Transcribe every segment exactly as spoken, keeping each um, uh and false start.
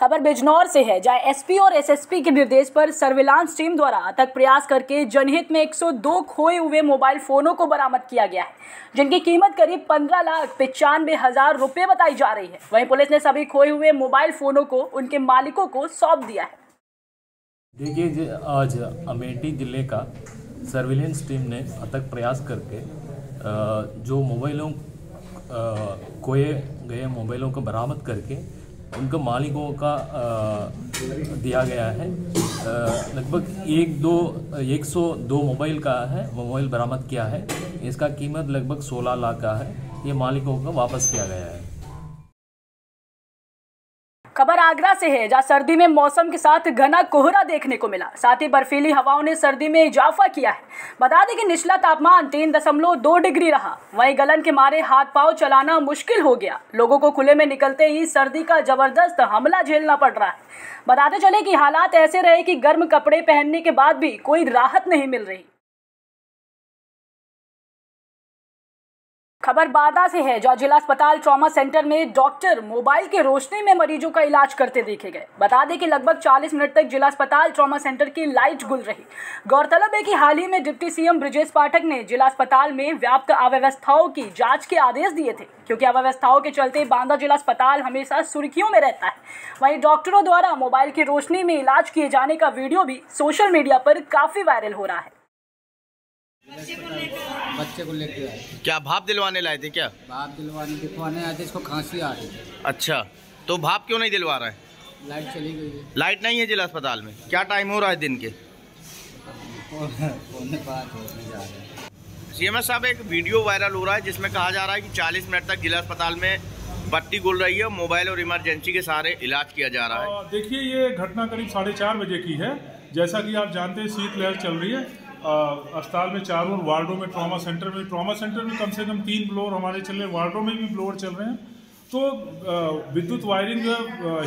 खबर बिजनौर से है, जहां एसपी और एसएसपी के निर्देश पर सर्विलांस टीम द्वारा अथक प्रयास करके जनहित में एक सौ दो खोए हुए मोबाइल फोनों को बरामद किया गया है, जिनकी कीमत करीब पंद्रह लाख पचानवे हजार रुपये बताई जा रही है। वहीं पुलिस ने सभी खोए हुए मोबाइल फोनों को उनके मालिकों को सौंप दिया है। देखिए, आज अमेठी जिले का सर्विलेंस टीम ने अथक प्रयास करके जो मोबाइलों खोए गए मोबाइलों को बरामद करके उनका मालिकों का आ, दिया गया है। लगभग एक दो एक सौ दो मोबाइल का है मोबाइल बरामद किया है। इसका कीमत लगभग सोलह लाख का है। ये मालिकों को वापस किया गया है। खबर आगरा से है, जहां सर्दी में मौसम के साथ घना कोहरा देखने को मिला, साथ ही बर्फीली हवाओं ने सर्दी में इजाफा किया है। बता दें कि निचला तापमान तीन दशमलव दो डिग्री रहा। वहीं गलन के मारे हाथ पांव चलाना मुश्किल हो गया। लोगों को खुले में निकलते ही सर्दी का जबरदस्त हमला झेलना पड़ रहा है। बताते चले कि हालात ऐसे रहे कि गर्म कपड़े पहनने के बाद भी कोई राहत नहीं मिल रही। खबर बांदा से है, जहां जिला अस्पताल ट्रॉमा सेंटर में डॉक्टर मोबाइल के रोशनी में मरीजों का इलाज करते देखे गए। बता दें कि लगभग चालीस मिनट तक जिला अस्पताल ट्रॉमा सेंटर की लाइट गुल रही। गौरतलब है कि हाल ही में डिप्टी सीएम ब्रिजेश पाठक ने जिला अस्पताल में व्याप्त अव्यवस्थाओं की जांच के आदेश दिए थे, क्योंकि अव्यवस्थाओं के चलते बांदा जिला अस्पताल हमेशा सुर्खियों में रहता है। वहीं डॉक्टरों द्वारा मोबाइल की रोशनी में इलाज किए जाने का वीडियो भी सोशल मीडिया पर काफी वायरल हो रहा है। बच्चे को लेके आए, क्या भाप दिलवाने लाए थे? क्या भाप दिलवाने दिलवाने आए थे, इसको खांसी आ रही है। अच्छा, तो भाप क्यों नहीं दिलवा रहा है? लाइट चली गई है। लाइट नहीं है जिला अस्पताल में। क्या टाइम हो रहा है दिन के? सी एम एस साहब, एक वीडियो वायरल हो रहा है जिसमें कहा जा रहा है कि चालीस मिनट तक जिला अस्पताल में बत्ती गुल रही है, मोबाइल और इमरजेंसी के सहारे इलाज किया जा रहा है। देखिए, ये घटना करीब साढ़े चार बजे की है। जैसा कि आप जानते हैं, शीतलहर चल रही है अस्पताल में, चारों वार्डों में, ट्रॉमा सेंटर में ट्रॉमा सेंटर में कम से कम तीन ब्लोअर हमारे चल रहे हैं, वार्डों में भी ब्लोअर चल रहे हैं। तो विद्युत वायरिंग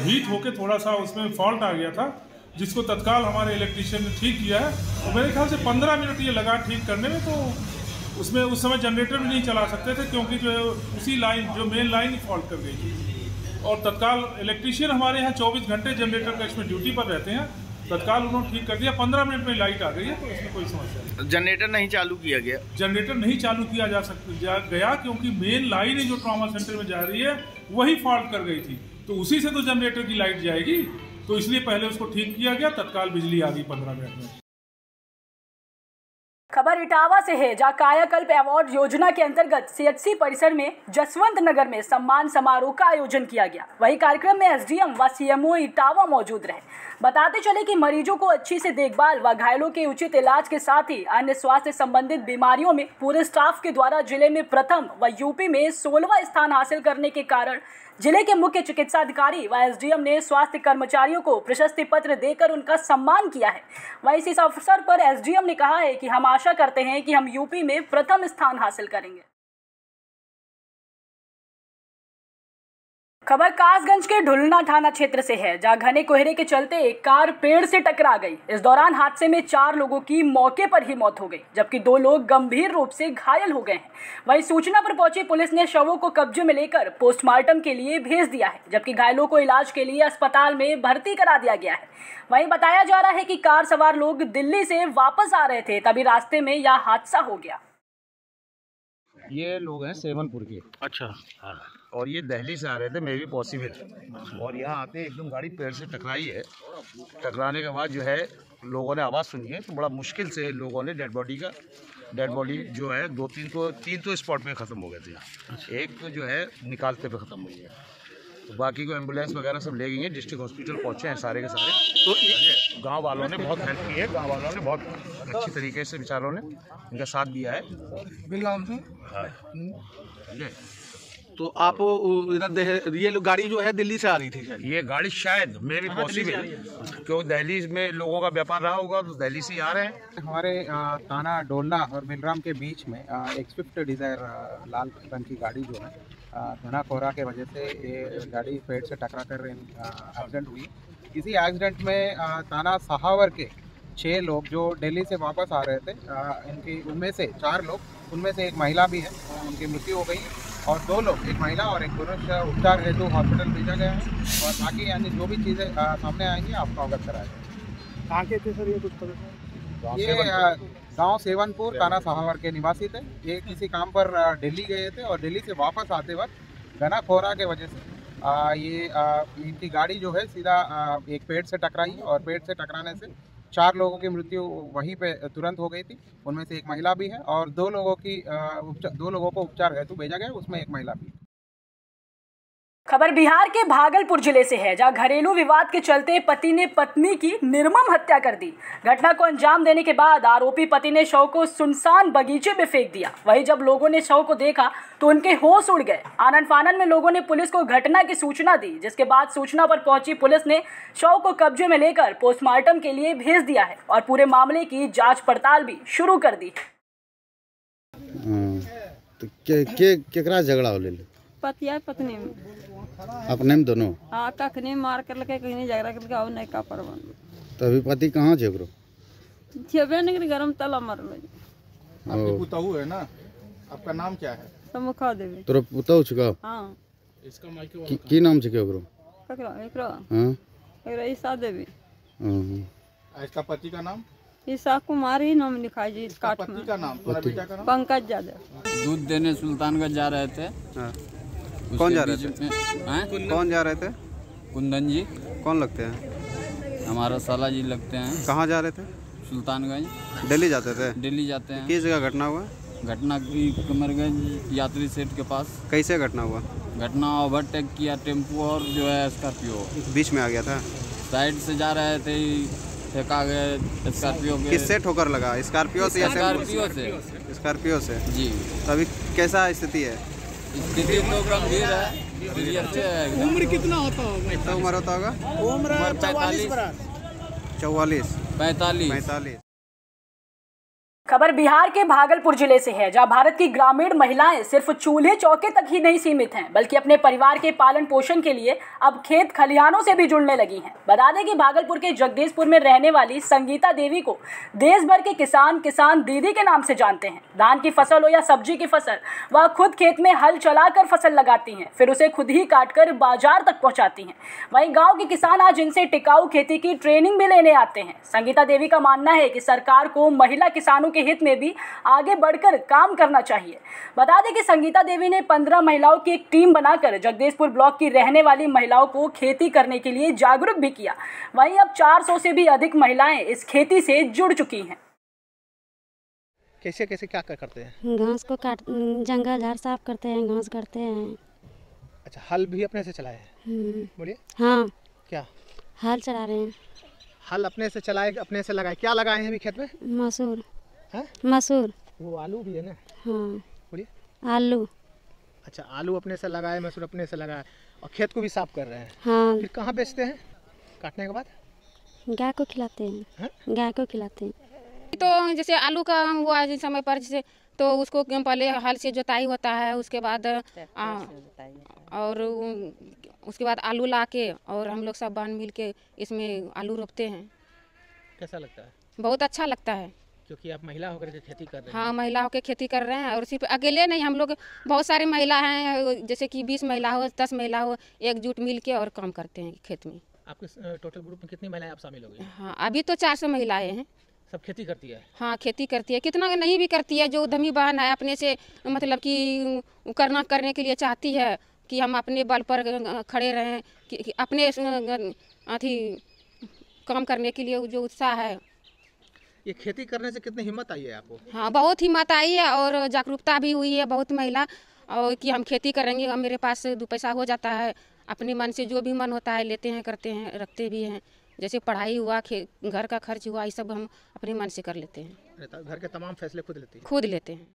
हीट होकर थोड़ा सा उसमें फॉल्ट आ गया था, जिसको तत्काल हमारे इलेक्ट्रीशियन ने ठीक किया है। और तो मेरे ख्याल से पंद्रह मिनट ये लगा ठीक करने में। तो उसमें उस समय जनरेटर भी नहीं चला सकते थे, क्योंकि जो उसी लाइन जो मेन लाइन फॉल्ट कर गई थी। और तत्काल इलेक्ट्रीशियन हमारे यहाँ चौबीस घंटे जनरेटर का इसमें ड्यूटी पर रहते हैं, तत्काल उन्होंने ठीक कर दिया। पंद्रह मिनट में लाइट आ गई है, तो इसमें कोई समस्या नहीं। जनरेटर नहीं चालू किया गया? जनरेटर नहीं चालू किया जा सकता गया, क्योंकि मेन लाइन जो ट्रॉमा सेंटर में जा रही है वही फॉल्ट कर गई थी, तो उसी से तो जनरेटर की लाइट जाएगी, तो इसलिए पहले उसको ठीक किया गया। तत्काल बिजली आ गई पंद्रह मिनट में। खबर इटावा से है, जहाँ कायाकल्प अवार्ड योजना के अंतर्गत सीएचसी परिसर में जसवंत नगर में सम्मान समारोह का आयोजन किया गया। वही कार्यक्रम में एसडीएम व सीएमओ इटावा मौजूद रहे। बताते चले कि मरीजों को अच्छी से देखभाल व घायलों के उचित इलाज के साथ ही अन्य स्वास्थ्य संबंधित बीमारियों में पूरे स्टाफ के द्वारा जिले में प्रथम व यूपी में सोलहवां स्थान हासिल करने के कारण जिले के मुख्य चिकित्सा अधिकारी व एसडीएम ने स्वास्थ्य कर्मचारियों को प्रशस्ति पत्र देकर उनका सम्मान किया है। वहीं इस अवसर पर एसडीएम ने कहा है कि हम आशा करते हैं कि हम यूपी में प्रथम स्थान हासिल करेंगे। खबर कासगंज के ढुलना थाना क्षेत्र से है, जहां घने कोहरे के चलते एक कार पेड़ से टकरा गई। इस दौरान हादसे में चार लोगों की मौके पर ही मौत हो गई, जबकि दो लोग गंभीर रूप से घायल हो गए हैं। वहीं सूचना पर पहुंची पुलिस ने शवों को कब्जे में लेकर पोस्टमार्टम के लिए भेज दिया है, जबकि घायलों को इलाज के लिए अस्पताल में भर्ती करा दिया गया है। वहीं बताया जा रहा है कि कार सवार लोग दिल्ली से वापस आ रहे थे, तभी रास्ते में यह हादसा हो गया। ये लोग हैं सेवनपुर के। अच्छा। हाँ, और ये दिल्ली से आ रहे थे, मे भी पॉसिबल। और यहाँ आते एकदम गाड़ी पेड़ से टकराई है। टकराने के बाद जो है लोगों ने आवाज़ सुनी है, तो बड़ा मुश्किल से लोगों ने डेड बॉडी का डेड बॉडी जो है दो तीन तो तीन तो स्पॉट पे ख़त्म हो गए थे। अच्छा। एक तो जो है निकालते पे ख़त्म हो गया, तो बाकी को एम्बुलेंस वगैरह सब ले गई है, डिस्ट्रिक्ट हॉस्पिटल पहुँचे हैं सारे के सारे। तो गांव वालों ने बहुत हेल्प की है, गांव वालों ने बहुत अच्छी तरीके से बेचारों ने इनका साथ दिया है। बिलराम से। हाँ। तो आप ये गाड़ी जो है दिल्ली से आ रही थी? ये गाड़ी शायद मे भी पॉसिबल, क्योंकि दिल्ली में लोगों का व्यापार रहा होगा, तो दिल्ली से आ रहे हैं। हमारे थाना डोलना और बिलराम के बीच में एक स्विफ्ट डिजायर लाल रंग की गाड़ी जो है घना कोहरा के वजह से ये गाड़ी पेड़ से टकरा कर एक्सीडेंट हुई। इसी एक्सीडेंट में थाना सहावर के छः लोग जो दिल्ली से वापस आ रहे थे, इनकी उनमें से चार लोग, उनमें से एक महिला भी है, उनकी मृत्यु हो गई। और दो लोग, एक महिला और एक पुरुष, उपचार हेतु हॉस्पिटल भेजा गया है। और बाकी यानी जो भी चीज़ें सामने आएंगी आपको अवगत कराएंगे। कहाँ के थे सर ये? कुछ ये गांव सेवनपुर थाना साहवर के निवासी थे। ये किसी काम पर दिल्ली गए थे और दिल्ली से वापस आते वक्त घना कोहरा के वजह से आ, ये आ, इनकी गाड़ी जो है सीधा आ, एक पेड़ से टकराई और पेड़ से टकराने से चार लोगों की मृत्यु वहीं पे तुरंत हो गई थी। उनमें से एक महिला भी है और दो लोगों की दो लोगों को उपचार हेतु भेजा गया, उसमें एक महिला भी। खबर बिहार के भागलपुर जिले से है, जहां घरेलू विवाद के चलते पति ने पत्नी की निर्मम हत्या कर दी। घटना को अंजाम देने के बाद आरोपी पति ने शव को सुनसान बगीचे में फेंक दिया। वहीं जब लोगों ने शव को देखा तो उनके होश उड़ गए। आनन फानन में लोगों ने पुलिस को घटना की सूचना दी, जिसके बाद सूचना पर पहुंची पुलिस ने शव को कब्जे में लेकर पोस्टमार्टम के लिए भेज दिया है और पूरे मामले की जाँच पड़ताल भी शुरू कर दी। पतिया पत्नी अपने में दोनों हाँ कखनी मार कर लगे कहीं झगड़ा करके आओ नहीं का परवन। तभी पति कहाँ झगड़ो झेबे नहीं गरम तला मर लो। आपकी पुताऊ है ना, आपका नाम क्या है? समुखा देवी। तोरा पुताऊ छुका? हाँ। इसका माइको की, की नाम छुके ओकरो? ककरो एकरो हाँ एकरो ईसा देवी। हां, इसका पति का नाम? ईसा कुमार ही नाम लिखा जी। इसका पति का नाम? तोरा बेटा का नाम? पंकज यादव। दूध देने सुल्तानगंज जा रहे थे। हां, कौन जा रहे थे? हैं कौन जा रहे थे? कुंदन जी। कौन लगते हैं? हमारा साला जी लगते हैं। कहाँ जा रहे थे? सुल्तानगंज। दिल्ली जाते थे? दिल्ली जाते हैं। किस जगह घटना हुआ? घटना की कमरगंज यात्री सेट के पास। कैसे घटना हुआ? घटना ओवरटेक किया टेम्पो और जो है स्कॉर्पियो, बीच में आ गया था। साइड से जा रहे थे, ठेका गए स्कॉर्पियो। किससे ठोकर लगा? स्कॉर्पियो से? स्कॉर्पियो से। स्कॉर्पियो से जी। अभी कैसा स्थिति है? स्थिति तो गंभीर है, सीरियस है। उम्र कितना होता होगा? कितना उम्र होता होगा? उम्र चौवालीस पैंतालीस पैंतालीस। खबर बिहार के भागलपुर जिले से है, जहां भारत की ग्रामीण महिलाएं सिर्फ चूल्हे चौके तक ही नहीं सीमित हैं, बल्कि अपने परिवार के पालन पोषण के लिए अब खेत खलिहानों से भी जुड़ने लगी हैं। बता दें कि भागलपुर के जगदीशपुर में रहने वाली संगीता देवी को देश भर के किसान किसान दीदी के नाम से जानते हैं। धान की फसल हो या सब्जी की फसल, वह खुद खेत में हल चलाकर फसल लगाती हैं, फिर उसे खुद ही काटकर बाजार तक पहुँचाती हैं। वहीं गाँव के किसान आज इनसे टिकाऊ खेती की ट्रेनिंग भी लेने आते हैं। संगीता देवी का मानना है कि सरकार को महिला किसानों के हित में भी आगे बढ़कर काम करना चाहिए। बता दें कि संगीता देवी ने पंद्रह महिलाओं की एक टीम बनाकर जगदीशपुर ब्लॉक की रहने वाली महिलाओं को खेती करने के लिए जागरूक भी किया। वहीं अब चार सौ से भी अधिक महिलाएं इस खेती से जुड़ चुकी हैं। कैसे कैसे क्या करते हैं? घास को काट, जंगल झाड़ साफ करते हैं, घास करते हैं। अच्छा, हल भी अपने से चलाए हैं? बोलिए। हाँ, क्या हल चला रहे हैं? हल अपने से चलाए, अपने से लगाए। क्या लगाए हैं अभी खेत में? मसूर। हाँ? मसूर। वो आलू भी है ना? हाँ, बोलिए। आलू। अच्छा, आलू अपने से लगाए, मसूर अपने से लगाए और खेत को भी साफ कर रहे हैं। हाँ। फिर कहाँ बेचते हैं काटने के बाद? गाय को खिलाते हैं। हाँ? गाय को खिलाते हैं। तो जैसे आलू का हुआ जिस समय पर, जैसे तो उसको पहले हल से जोताई होता है, उसके बाद आ, और उसके बाद आलू ला के और हम लोग सब बांध मिल के इसमें आलू रोपते हैं। कैसा लगता है? बहुत अच्छा लगता है, क्योंकि आप महिला होकर के खेती कर रहे हैं। हाँ, महिला होकर खेती कर रहे हैं। और सिर्फ अकेले नहीं, हम लोग बहुत सारे महिला हैं, जैसे कि बीस महिला हो, दस महिला हो, एकजुट मिल के और काम करते हैं खेत में। आपके टोटल ग्रुप में कितनी महिलाएं आप शामिल हो गई? हाँ, अभी तो चार सौ महिलाएं हैं। सब खेती करती है? हाँ, खेती करती है। कितना नहीं भी करती है, जो उद्यमी बहन है अपने से मतलब कि करना करने के लिए चाहती है कि हम अपने बल पर खड़े रहें, कि अपने अथी काम करने के लिए जो उत्साह है। ये खेती करने से कितनी हिम्मत आई है आपको? हाँ, बहुत हिम्मत आई है और जागरूकता भी हुई है बहुत महिला, और कि हम खेती करेंगे, अब मेरे पास दो पैसा हो जाता है, अपने मन से जो भी मन होता है लेते हैं, करते हैं, रखते भी हैं। जैसे पढ़ाई हुआ, घर का खर्च हुआ, ये सब हम अपने मन से कर लेते हैं। घर के तमाम फैसले खुद लेते हैं? खुद लेते हैं।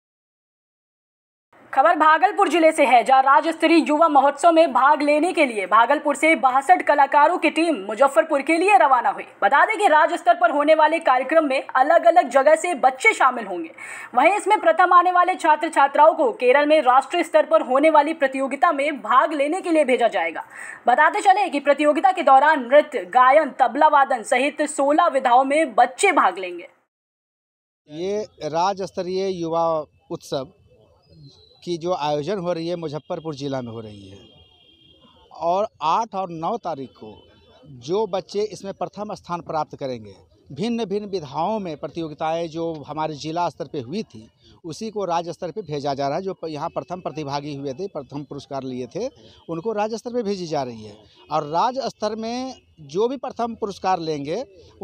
खबर भागलपुर जिले से है, जहां राज्य स्तरीय युवा महोत्सव में भाग लेने के लिए भागलपुर से बासठ कलाकारों की टीम मुजफ्फरपुर के लिए रवाना हुई। बता दें कि राज्य स्तर पर होने वाले कार्यक्रम में अलग अलग जगह से बच्चे शामिल होंगे। वहीं इसमें प्रथम आने वाले छात्र छात्राओं को केरल में राष्ट्रीय स्तर पर होने वाली प्रतियोगिता में भाग लेने के लिए भेजा जाएगा। बताते चले कि प्रतियोगिता के दौरान नृत्य, गायन, तबला वादन सहित सोलह विधाओं में बच्चे भाग लेंगे। ये राज्य स्तरीय युवा उत्सव की जो आयोजन हो रही है मुजफ्फरपुर ज़िला में हो रही है। और आठ और नौ तारीख को जो बच्चे इसमें प्रथम स्थान प्राप्त करेंगे, भिन्न भिन्न विधाओं में प्रतियोगिताएं जो हमारे जिला स्तर पे हुई थी उसी को राज्य स्तर पे भेजा जा रहा है। जो यहाँ प्रथम प्रतिभागी हुए थे, प्रथम पुरस्कार लिए थे, उनको राज्य स्तर पे भेजी जा रही है। और राज्य स्तर में जो भी प्रथम पुरस्कार लेंगे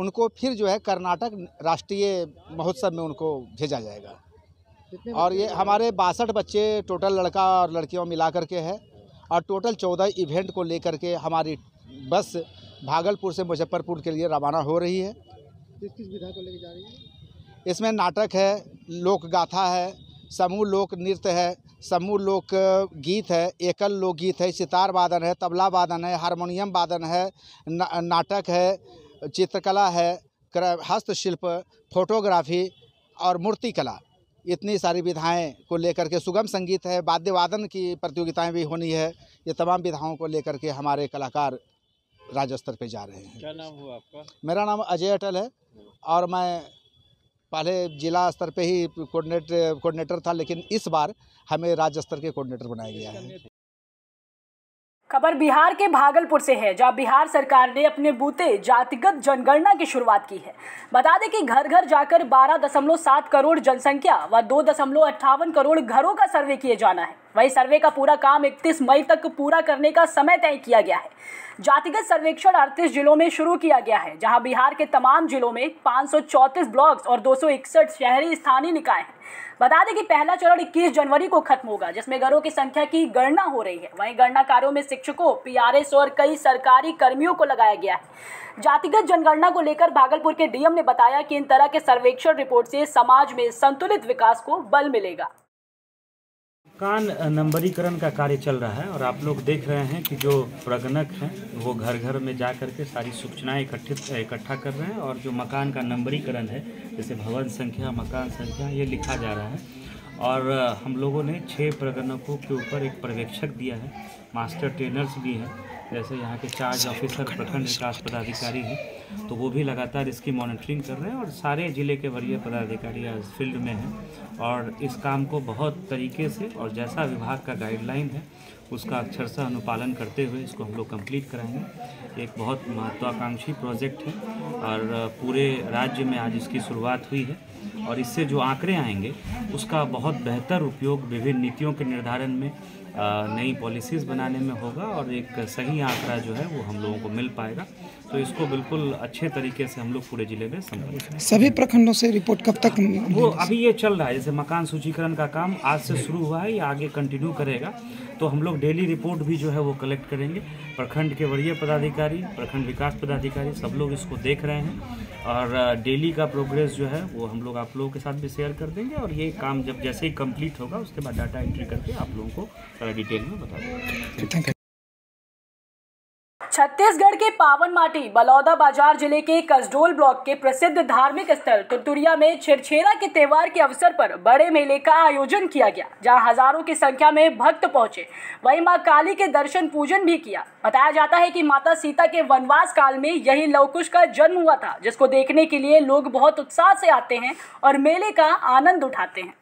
उनको फिर जो है कर्नाटक राष्ट्रीय महोत्सव में उनको भेजा जाएगा। और ये हमारे बासठ बच्चे टोटल लड़का और लड़कियों मिला करके है, और टोटल चौदह इवेंट को लेकर के हमारी बस भागलपुर से मुजफ्फरपुर के लिए रवाना हो रही है। किस किस विधा को लेकर जा रही है? इसमें नाटक है, लोक गाथा है, समूह लोक नृत्य है, समूह लोक गीत है, एकल लोक गीत है, सितार वादन है, तबला वादन है, हारमोनियम वादन है, ना, नाटक है, चित्रकला है, हस्तशिल्प, फोटोग्राफी और मूर्तिकला, इतनी सारी विधाएं को लेकर के सुगम संगीत है, वाद्य वादन की प्रतियोगिताएं भी होनी है। ये तमाम विधाओं को लेकर के हमारे कलाकार राज्य स्तर पर जा रहे हैं। क्या नाम हुआ आपका? मेरा नाम अजय अटल है और मैं पहले जिला स्तर पे ही कोऑर्डिनेटर कोऑर्डिनेटर था, लेकिन इस बार हमें राज्य स्तर के कोऑर्डिनेटर बनाया गया है। खबर बिहार के भागलपुर से है, जहां बिहार सरकार ने अपने बूते जातिगत जनगणना की शुरुआत की है। बता दें कि घर घर जाकर बारह दशमलव सात करोड़ जनसंख्या व दो दशमलव अट्ठावन करोड़ घरों का सर्वे किए जाना है। वही सर्वे का पूरा काम इकतीस मई तक पूरा करने का समय तय किया गया है। जातिगत सर्वेक्षण अड़तीस जिलों में शुरू किया गया है, जहाँ बिहार के तमाम जिलों में पाँच सौ चौंतीस ब्लॉक्स और दो सौ इकसठ शहरी स्थानीय निकाय हैं। बता दें कि पहला चरण इक्कीस जनवरी को खत्म होगा, जिसमें घरों की संख्या की गणना हो रही है। वहीं गणना कार्यों में शिक्षकों, पीआरएस और कई सरकारी कर्मियों को लगाया गया है। जातिगत जनगणना को लेकर भागलपुर के डीएम ने बताया कि इन तरह के सर्वेक्षण रिपोर्ट से समाज में संतुलित विकास को बल मिलेगा। कान नंबरीकरण का कार्य चल रहा है और आप लोग देख रहे हैं कि जो प्रगणक हैं वो घर घर में जा कर के सारी सूचनाएँ इकट्ठित इकट्ठा कर रहे हैं, और जो मकान का नंबरीकरण है, जैसे भवन संख्या, मकान संख्या, ये लिखा जा रहा है। और हम लोगों ने छः प्रगणकों के ऊपर एक पर्यवेक्षक दिया है, मास्टर ट्रेनर्स भी हैं, जैसे यहाँ के चार्ज ऑफिसर प्रखंड विकास पदाधिकारी हैं, तो वो भी लगातार इसकी मॉनिटरिंग कर रहे हैं। और सारे ज़िले के वरीय पदाधिकारी इस फील्ड में हैं और इस काम को बहुत तरीके से और जैसा विभाग का गाइडलाइन है उसका अक्षरशः अनुपालन करते हुए इसको हम लोग कंप्लीट कराएंगे। एक बहुत महत्वाकांक्षी प्रोजेक्ट है और पूरे राज्य में आज इसकी शुरुआत हुई है, और इससे जो आंकड़े आएंगे उसका बहुत बेहतर उपयोग विभिन्न नीतियों के निर्धारण में, नई पॉलिसीज़ बनाने में होगा, और एक सही आंकड़ा जो है वो हम लोगों को मिल पाएगा। तो इसको बिल्कुल अच्छे तरीके से हम लोग पूरे ज़िले में संपन्न। सभी प्रखंडों से रिपोर्ट कब तक? वो अभी ये चल रहा है, जैसे मकान सूचीकरण का काम आज से शुरू हुआ है, ये आगे कंटिन्यू करेगा। तो हम लोग डेली रिपोर्ट भी जो है वो कलेक्ट करेंगे। प्रखंड के वरीय पदाधिकारी, प्रखंड विकास पदाधिकारी, सब लोग इसको देख रहे हैं और डेली का प्रोग्रेस जो है वो हम लोग आप लोगों के साथ भी शेयर कर देंगे। और ये काम जब जैसे ही कंप्लीट होगा उसके बाद डाटा एंट्री करके आप लोगों को सारा डिटेल में बता देंगे। छत्तीसगढ़ के पावन माटी बलौदा बाजार जिले के कसडोल ब्लॉक के प्रसिद्ध धार्मिक स्थल तुर्तुरिया में छेरछेरा के त्यौहार के अवसर पर बड़े मेले का आयोजन किया गया, जहां हजारों की संख्या में भक्त पहुंचे। वहीं मां काली के दर्शन पूजन भी किया। बताया जाता है कि माता सीता के वनवास काल में यही लवकुश का जन्म हुआ था, जिसको देखने के लिए लोग बहुत उत्साह से आते हैं और मेले का आनंद उठाते हैं।